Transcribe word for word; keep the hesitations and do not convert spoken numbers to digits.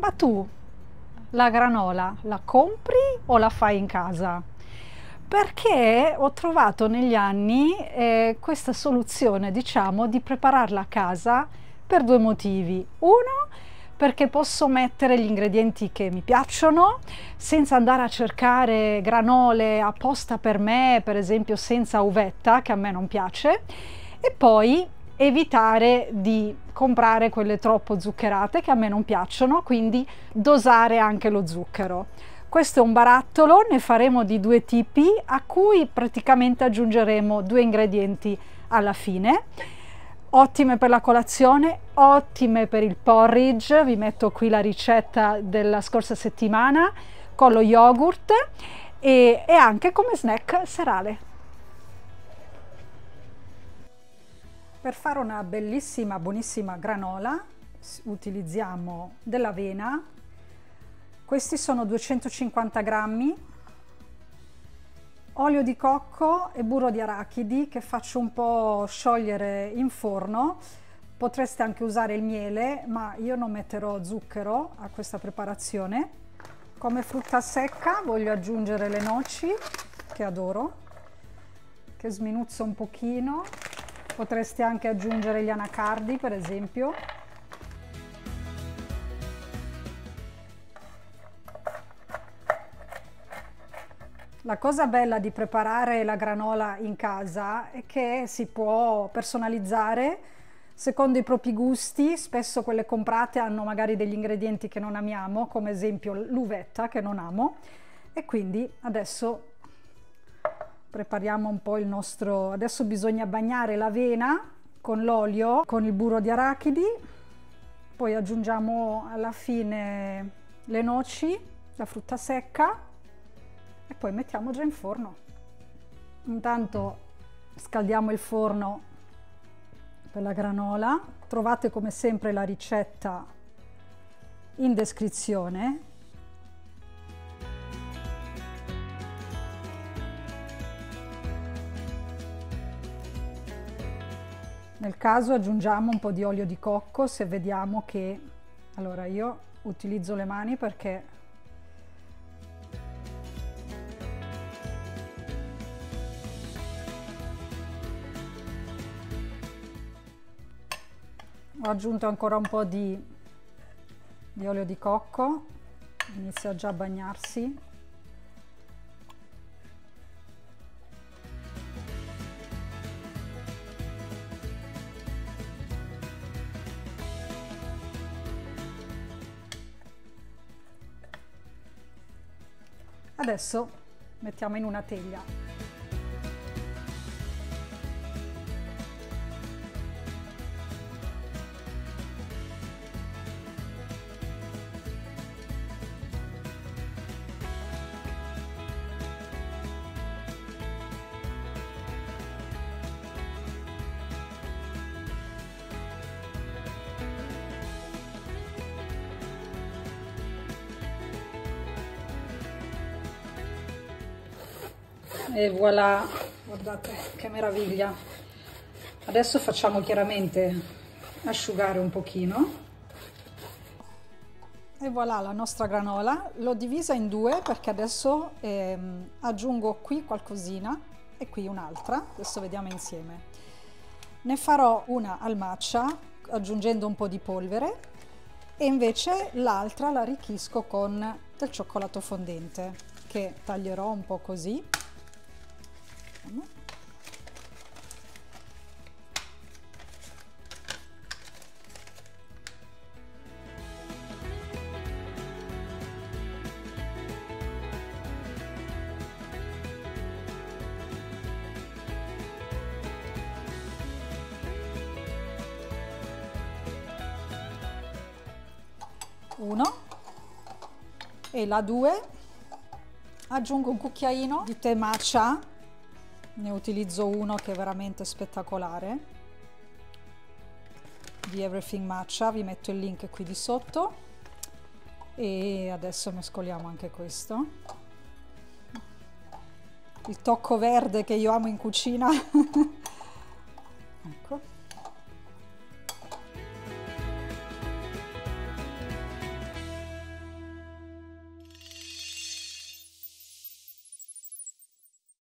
ma tu la granola la compri o la fai in casa? Perché ho trovato negli anni eh, questa soluzione, diciamo, di prepararla a casa per due motivi. Uno, perché posso mettere gli ingredienti che mi piacciono senza andare a cercare granole apposta per me, per esempio senza uvetta, che a me non piace, e poi evitare di comprare quelle troppo zuccherate, che a me non piacciono, quindi dosare anche lo zucchero. Questo è un barattolo, ne faremo di due tipi, a cui praticamente aggiungeremo due ingredienti alla fine. Ottime per la colazione, ottime per il porridge, vi metto qui la ricetta della scorsa settimana, con lo yogurt e, e anche come snack serale. Per fare una bellissima, buonissima granola utilizziamo dell'avena. Questi sono duecentocinquanta grammi, olio di cocco e burro di arachidi che faccio un po' sciogliere in forno. Potreste anche usare il miele, ma io non metterò zucchero a questa preparazione. Come frutta secca voglio aggiungere le noci, che adoro, che sminuzzo un pochino. Potreste anche aggiungere gli anacardi, per esempio. La cosa bella di preparare la granola in casa è che si può personalizzare secondo i propri gusti. Spesso quelle comprate hanno magari degli ingredienti che non amiamo, come esempio l'uvetta che non amo, e quindi adesso prepariamo un po' il nostro... Adesso bisogna bagnare l'avena con l'olio, con il burro di arachidi, poi aggiungiamo alla fine le noci, la frutta secca, e poi mettiamo già in forno. Intanto scaldiamo il forno per la granola. Trovate come sempre la ricetta in descrizione. Nel caso aggiungiamo un po' di olio di cocco, se vediamo che... Allora, io utilizzo le mani perché ho aggiunto ancora un po' di, di olio di cocco, inizia già a bagnarsi. Adesso mettiamo in una teglia. E voilà, guardate che meraviglia. Adesso facciamo chiaramente asciugare un pochino. E voilà la nostra granola. L'ho divisa in due perché adesso ehm, aggiungo qui qualcosina e qui un'altra. Adesso vediamo insieme. Ne farò una al matcha aggiungendo un po' di polvere e invece l'altra la arricchisco con del cioccolato fondente, che taglierò un po' così. Uno e la due. Aggiungo un cucchiaino di tè matcha. Ne utilizzo uno che è veramente spettacolare, di Everything Matcha, vi metto il link qui di sotto. E adesso mescoliamo anche questo. Il tocco verde che io amo in cucina. Ecco.